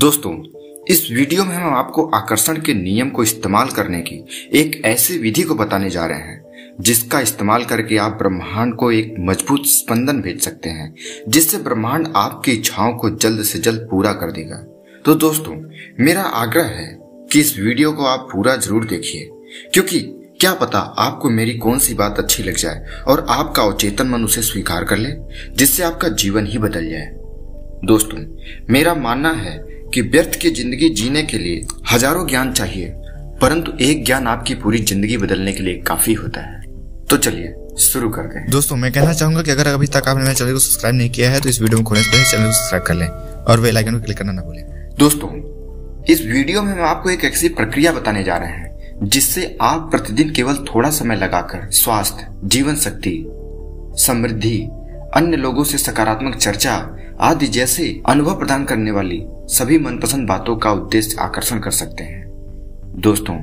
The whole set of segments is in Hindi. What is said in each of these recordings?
दोस्तों, इस वीडियो में हम आपको आकर्षण के नियम को इस्तेमाल करने की एक ऐसी विधि को बताने जा रहे हैं जिसका इस्तेमाल करके आप ब्रह्मांड को एक मजबूत स्पंदन भेज सकते हैं, जिससे ब्रह्मांड आपकी इच्छाओं को जल्द से जल्द पूरा कर देगा। तो दोस्तों, मेरा आग्रह है कि इस वीडियो को आप पूरा जरूर देखिए, क्योंकि क्या पता आपको मेरी कौन सी बात अच्छी लग जाए और आपका अवचेतन मन उसे स्वीकार कर ले, जिससे आपका जीवन ही बदल जाए। दोस्तों, मेरा मानना है कि व्यर्थ की जिंदगी जीने के लिए हजारों ज्ञान चाहिए, परंतु एक ज्ञान आपकी पूरी जिंदगी बदलने के लिए काफी होता है। तो चलिए शुरू करते हैं। दोस्तों, मैं कहना चाहूंगा कि अगर अभी तक आपने मेरे चैनल को सब्सक्राइब नहीं किया है तो इस वीडियो को खोलने से पहले चैनल को सब्सक्राइब कर लें और बेल आइकन को क्लिक करना न भूलें। दोस्तों, इस वीडियो में हम आपको एक ऐसी प्रक्रिया बताने जा रहे हैं जिससे आप प्रतिदिन केवल थोड़ा समय लगाकर स्वास्थ्य, जीवन शक्ति, समृद्धि, अन्य लोगों से सकारात्मक चर्चा आदि जैसे अनुभव प्रदान करने वाली सभी मनपसंद बातों का उद्देश्य आकर्षण कर सकते हैं। दोस्तों,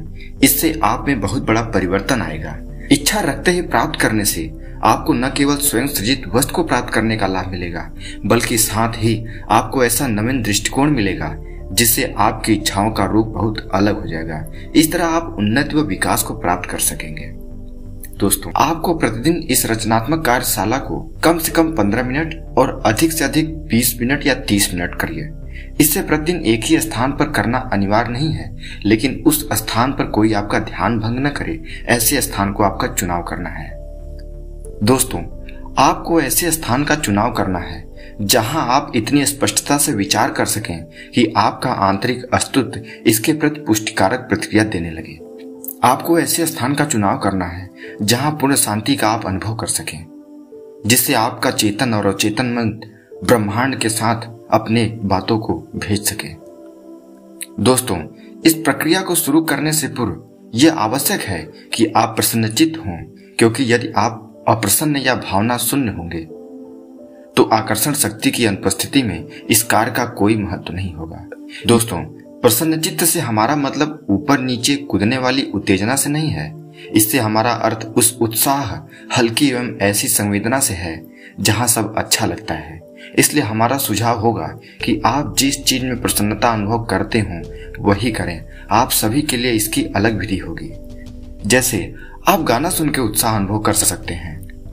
इससे आप में बहुत बड़ा परिवर्तन आएगा। इच्छा रखते ही प्राप्त करने से आपको न केवल स्वयं सृजित वस्तु को प्राप्त करने का लाभ मिलेगा, बल्कि साथ ही आपको ऐसा नवीन दृष्टिकोण मिलेगा जिससे आपकी इच्छाओं का रूप बहुत अलग हो जाएगा। इस तरह आप उन्नति व विकास को प्राप्त कर सकेंगे। दोस्तों, आपको प्रतिदिन इस रचनात्मक कार्यशाला को कम से कम 15 मिनट और अधिक से अधिक 20 मिनट या 30 मिनट करिए। इसे प्रतिदिन एक ही स्थान पर करना अनिवार्य नहीं है, लेकिन उस स्थान पर कोई आपका ध्यान भंग न करे, ऐसे स्थान को आपका चुनाव करना है। दोस्तों, आपको ऐसे स्थान का चुनाव करना है जहां आप इतनी स्पष्टता से विचार कर सकें कि आपका आंतरिक अस्तित्व इसके प्रति पुष्टिकारक प्रतिक्रिया देने लगे। आपको ऐसे स्थान का चुनाव करना है जहां पूर्ण शांति का आप अनुभव कर सकें, जिससे आपका चेतन और अचेतन मन ब्रह्मांड के साथ अपने बातों को भेज सके। दोस्तों, इस प्रक्रिया को शुरू करने से पूर्व यह आवश्यक है कि आप प्रसन्नचित्त हों, क्योंकि यदि आप अप्रसन्न या भावना शून्य होंगे तो आकर्षण शक्ति की अनुपस्थिति में इस कार्य का कोई महत्व नहीं होगा। दोस्तों, प्रसन्नचित्त से हमारा मतलब ऊपर नीचे कूदने वाली उत्तेजना से नहीं है। इससे हमारा अर्थ उस उत्साह, हल्की एवं ऐसी संवेदना से है जहां सब अच्छा लगता है। इसलिए हमारा सुझाव होगा कि आप जिस चीज में प्रसन्नता अनुभव करते हों वही करें। आप सभी के लिए इसकी अलग विधि होगी। जैसे आप गाना सुन के उत्साह अनुभव कर सकते हैं,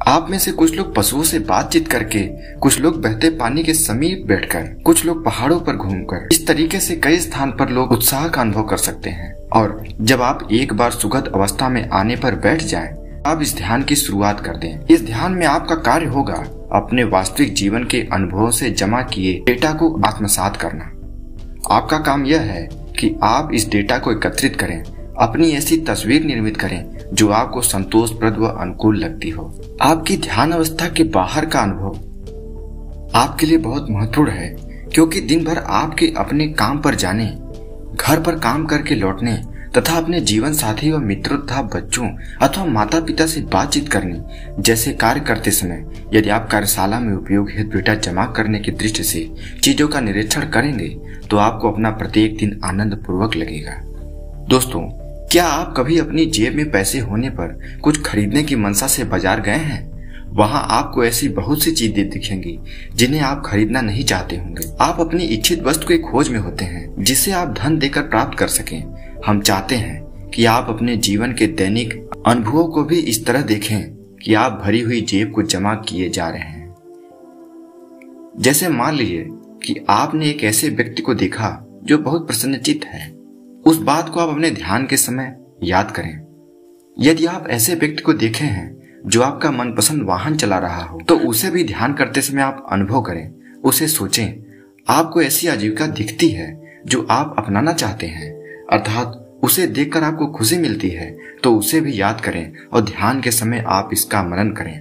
आप में से कुछ लोग पशुओं से बातचीत करके, कुछ लोग बहते पानी के समीप बैठकर, कुछ लोग पहाड़ों पर घूमकर, इस तरीके से कई स्थान पर लोग उत्साह का अनुभव कर सकते हैं। और जब आप एक बार सुखद अवस्था में आने पर बैठ जाएं, आप इस ध्यान की शुरुआत कर दें। इस ध्यान में आपका कार्य होगा अपने वास्तविक जीवन के अनुभवों से जमा किए डेटा को आत्मसात करना। आपका काम यह है कि आप इस डेटा को एकत्रित करें, अपनी ऐसी तस्वीर निर्मित करें जो आपको संतोषप्रद व अनुकूल लगती हो। आपकी ध्यान अवस्था के बाहर का अनुभव आपके लिए बहुत महत्वपूर्ण है, क्योंकि दिन भर आपके अपने काम पर जाने, घर पर काम करके लौटने तथा अपने जीवन साथी व मित्रों तथा बच्चों अथवा माता पिता से बातचीत करने जैसे कार्य करते समय यदि आप कार्यशाला में उपयोग हेतु डेटा जमा करने की दृष्टि से चीजों का निरीक्षण करेंगे तो आपको अपना प्रत्येक दिन आनंद पूर्वक लगेगा। दोस्तों, क्या आप कभी अपनी जेब में पैसे होने पर कुछ खरीदने की मंशा से बाजार गए हैं? वहां आपको ऐसी बहुत सी चीजें दिखेंगी जिन्हें आप खरीदना नहीं चाहते होंगे। आप अपनी इच्छित वस्तु की खोज में होते हैं जिसे आप धन देकर प्राप्त कर सकें। हम चाहते हैं कि आप अपने जीवन के दैनिक अनुभवों को भी इस तरह देखें कि आप भरी हुई जेब को जमा किए जा रहे हैं। जैसे मान लीजिए कि आपने एक ऐसे व्यक्ति को देखा जो बहुत प्रसन्नचित्त है, उस बात को आप अपने ध्यान के समय याद करें। यदि आप ऐसे व्यक्ति को देखे हैं जो आपका मनपसंद वाहन चला रहा हो तो उसे भी ध्यान करते समय आप अनुभव करें, उसे सोचें। आपको ऐसी आजीविका दिखती है जो आप अपनाना चाहते हैं, अर्थात उसे देखकर आपको खुशी मिलती है तो उसे भी याद करें और ध्यान के समय आप इसका मनन करें।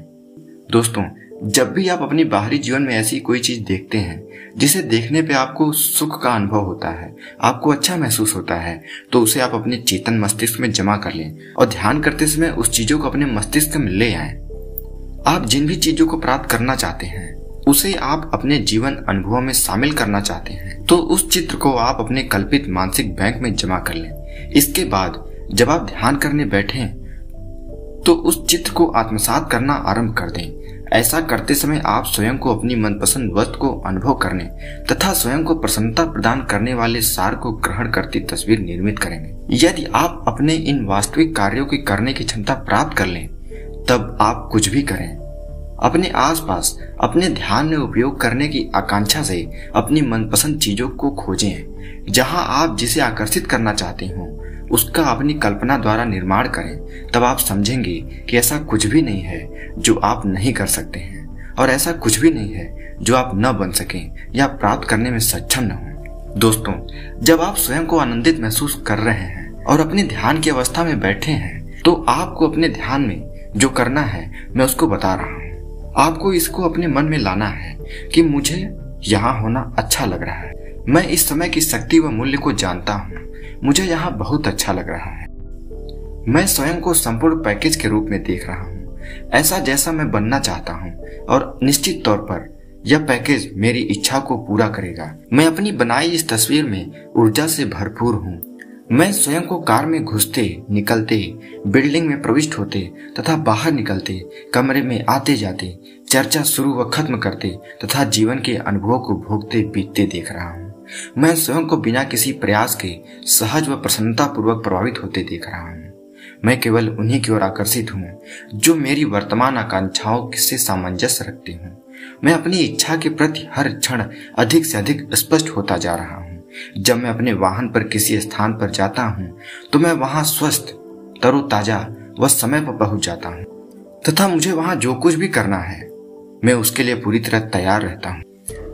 दोस्तों, जब भी आप अपनी बाहरी जीवन में ऐसी कोई चीज देखते हैं जिसे देखने पे आपको सुख का अनुभव होता है, आपको अच्छा महसूस होता है, तो उसे आप अपने चेतन मस्तिष्क में जमा कर लें और ध्यान करते समय उस चीजों को अपने मस्तिष्क में ले आएं। आप जिन भी चीजों को प्राप्त करना चाहते हैं उसे आप अपने जीवन अनुभव में शामिल करना चाहते हैं तो उस चित्र को आप अपने कल्पित मानसिक बैंक में जमा कर लें। इसके बाद जब आप ध्यान करने बैठें तो उस चित्र को आत्मसात करना आरंभ कर दें। ऐसा करते समय आप स्वयं को अपनी मनपसंद वस्तु को अनुभव करने तथा स्वयं को प्रसन्नता प्रदान करने वाले सार को ग्रहण करती तस्वीर निर्मित करेंगे। यदि आप अपने इन वास्तविक कार्यों की करने की क्षमता प्राप्त कर लें, तब आप कुछ भी करें। अपने आसपास अपने ध्यान में उपयोग करने की आकांक्षा से अपनी मनपसंद चीजों को खोजें। जहां आप जिसे आकर्षित करना चाहते हो उसका अपनी कल्पना द्वारा निर्माण करें, तब आप समझेंगे कि ऐसा कुछ भी नहीं है जो आप नहीं कर सकते हैं और ऐसा कुछ भी नहीं है जो आप न बन सकें या प्राप्त करने में सक्षम न हों। दोस्तों, जब आप स्वयं को आनंदित महसूस कर रहे हैं और अपने ध्यान की अवस्था में बैठे हैं, तो आपको अपने ध्यान में जो करना है मैं उसको बता रहा हूँ। आपको इसको अपने मन में लाना है कि मुझे यहाँ होना अच्छा लग रहा है, मैं इस समय की शक्ति व मूल्य को जानता हूँ, मुझे यहाँ बहुत अच्छा लग रहा है, मैं स्वयं को संपूर्ण पैकेज के रूप में देख रहा हूँ, ऐसा जैसा मैं बनना चाहता हूँ और निश्चित तौर पर यह पैकेज मेरी इच्छा को पूरा करेगा। मैं अपनी बनाई इस तस्वीर में ऊर्जा से भरपूर हूँ। मैं स्वयं को कार में घुसते, निकलते, बिल्डिंग में प्रविष्ट होते तथा बाहर निकलते, कमरे में आते जाते, चर्चा शुरू व खत्म करते तथा जीवन के अनुभवों को भोगते पीते देख रहा हूँ। मैं स्वयं को बिना किसी प्रयास के सहज व प्रसन्नता पूर्वक प्रभावित होते देख रहा हूँ। मैं केवल उन्हीं की ओर आकर्षित हूँ जो मेरी वर्तमान आकांक्षाओं से सामंजस्य रखते हूँ। मैं अपनी इच्छा के प्रति हर क्षण अधिक से अधिक स्पष्ट होता जा रहा हूँ। जब मैं अपने वाहन पर किसी स्थान पर जाता हूँ तो मैं वहाँ स्वस्थ, तरोताजा व समय पर पहुँच जाता हूँ तथा मुझे वहाँ जो कुछ भी करना है मैं उसके लिए पूरी तरह तैयार रहता हूँ।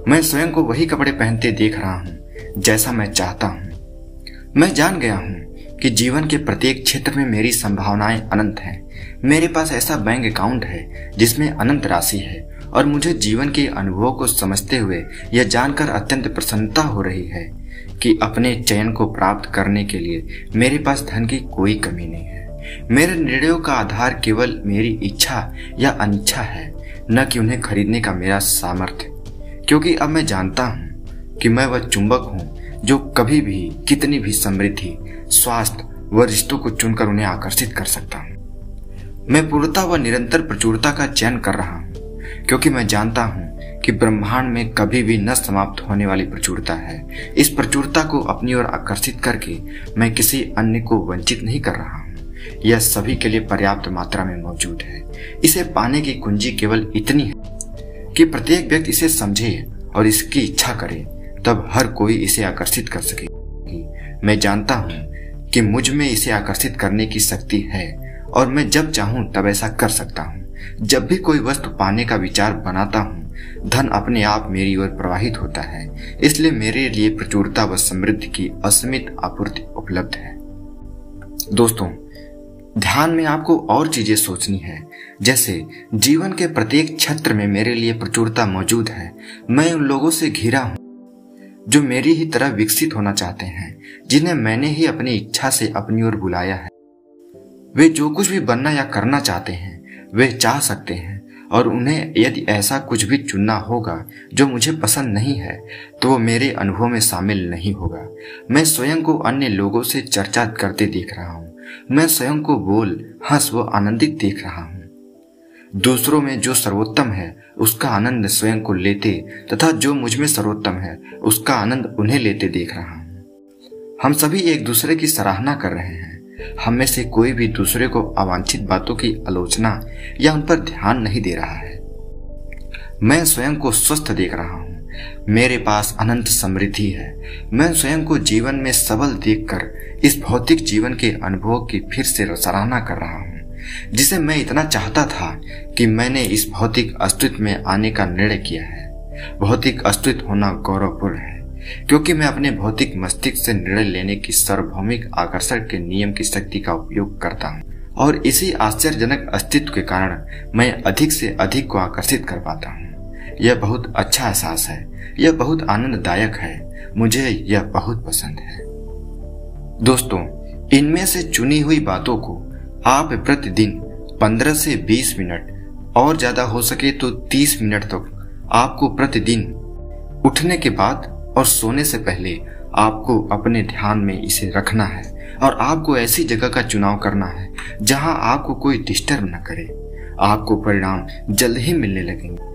मैं स्वयं को वही कपड़े पहनते देख रहा हूँ जैसा मैं चाहता हूँ। मैं जान गया हूँ कि जीवन के प्रत्येक क्षेत्र में मेरी संभावनाएं अनंत हैं। मेरे पास ऐसा बैंक अकाउंट है जिसमें अनंत राशि है और मुझे जीवन के अनुभवों को समझते हुए यह जानकर अत्यंत प्रसन्नता हो रही है कि अपने चयन को प्राप्त करने के लिए मेरे पास धन की कोई कमी नहीं है। मेरे निर्णयों का आधार केवल मेरी इच्छा या अनिच्छा है, न कि उन्हें खरीदने का मेरा सामर्थ्य, क्योंकि अब मैं जानता हूँ कि मैं वह चुंबक हूँ जो कभी भी कितनी भी समृद्धि, स्वास्थ्य व रिश्तों को चुनकर उन्हें आकर्षित कर सकता हूँ। मैं पूर्णता व निरंतर प्रचुरता का चयन कर रहा हूँ क्योंकि मैं जानता हूँ कि ब्रह्मांड में कभी भी न समाप्त होने वाली प्रचुरता है। इस प्रचुरता को अपनी ओर आकर्षित करके मैं किसी अन्य को वंचित नहीं कर रहा हूँ। यह सभी के लिए पर्याप्त मात्रा में मौजूद है। इसे पाने की कुंजी केवल इतनी है कि प्रत्येक व्यक्ति इसे समझे और इसकी इच्छा करे, तब हर कोई इसे आकर्षित कर सके। मैं जानता हूँ कि मुझ में इसे आकर्षित करने की शक्ति है और मैं जब चाहूँ तब ऐसा कर सकता हूँ। जब भी कोई वस्तु पाने का विचार बनाता हूँ, धन अपने आप मेरी ओर प्रवाहित होता है। इसलिए मेरे लिए प्रचुरता व समृद्धि की असीमित आपूर्ति उपलब्ध है। दोस्तों, ध्यान में आपको और चीजें सोचनी है, जैसे जीवन के प्रत्येक क्षेत्र में मेरे लिए प्रचुरता मौजूद है। मैं उन लोगों से घिरा हूँ जो मेरी ही तरह विकसित होना चाहते हैं, जिन्हें मैंने ही अपनी इच्छा से अपनी ओर बुलाया है। वे जो कुछ भी बनना या करना चाहते हैं वे चाह सकते हैं और उन्हें यदि ऐसा कुछ भी चुनना होगा जो मुझे पसंद नहीं है तो वो मेरे अनुभव में शामिल नहीं होगा। मैं स्वयं को अन्य लोगों से चर्चा करते देख रहा हूँ। मैं स्वयं को बोल, हंस व आनंदित देख रहा हूँ। दूसरों में जो सर्वोत्तम है उसका आनंद स्वयं को लेते तथा जो मुझ में सर्वोत्तम है उसका आनंद उन्हें लेते देख रहा हूँ। हम सभी एक दूसरे की सराहना कर रहे हैं। हम में से कोई भी दूसरे को अवांछित बातों की आलोचना या उन पर ध्यान नहीं दे रहा है। मैं स्वयं को स्वस्थ देख रहा हूँ। मेरे पास अनंत समृद्धि है। मैं स्वयं को जीवन में सबल देखकर इस भौतिक जीवन के अनुभव की फिर से सराहना कर रहा हूँ, जिसे मैं इतना चाहता था कि मैंने इस भौतिक अस्तित्व में आने का निर्णय किया है। भौतिक अस्तित्व होना गौरवपूर्ण है क्योंकि मैं अपने भौतिक मस्तिष्क से निर्णय लेने की सार्वभौमिक आकर्षण के नियम की शक्ति का उपयोग करता हूँ और इसी आश्चर्यजनक अस्तित्व के कारण मैं अधिक से अधिक को आकर्षित कर पाता हूँ। यह बहुत अच्छा एहसास है। यह बहुत आनंददायक है। मुझे यह बहुत पसंद है। दोस्तों, इनमें से चुनी हुई बातों को आप प्रतिदिन 15 से 20 मिनट और ज्यादा हो सके तो 30 मिनट तक आपको प्रतिदिन उठने के बाद और सोने से पहले आपको अपने ध्यान में इसे रखना है और आपको ऐसी जगह का चुनाव करना है जहां आपको कोई डिस्टर्ब न करे। आपको परिणाम जल्द ही मिलने लगेंगे।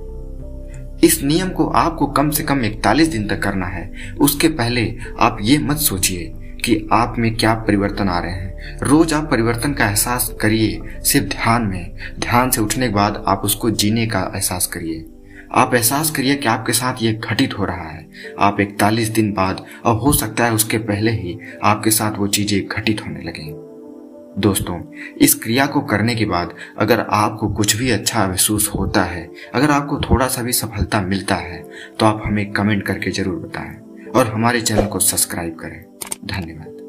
इस नियम को आपको कम से कम 41 दिन तक करना है। उसके पहले आप ये मत सोचिए कि आप में क्या परिवर्तन आ रहे हैं। रोज आप परिवर्तन का एहसास करिए, सिर्फ ध्यान में। ध्यान से उठने के बाद आप उसको जीने का एहसास करिए। आप एहसास करिए कि आपके साथ ये घटित हो रहा है। आप 41 दिन बाद, और हो सकता है उसके पहले ही, आपके साथ वो चीजें घटित होने लगें। दोस्तों, इस क्रिया को करने के बाद अगर आपको कुछ भी अच्छा महसूस होता है, अगर आपको थोड़ा सा भी सफलता मिलता है, तो आप हमें कमेंट करके जरूर बताएं और हमारे चैनल को सब्सक्राइब करें। धन्यवाद।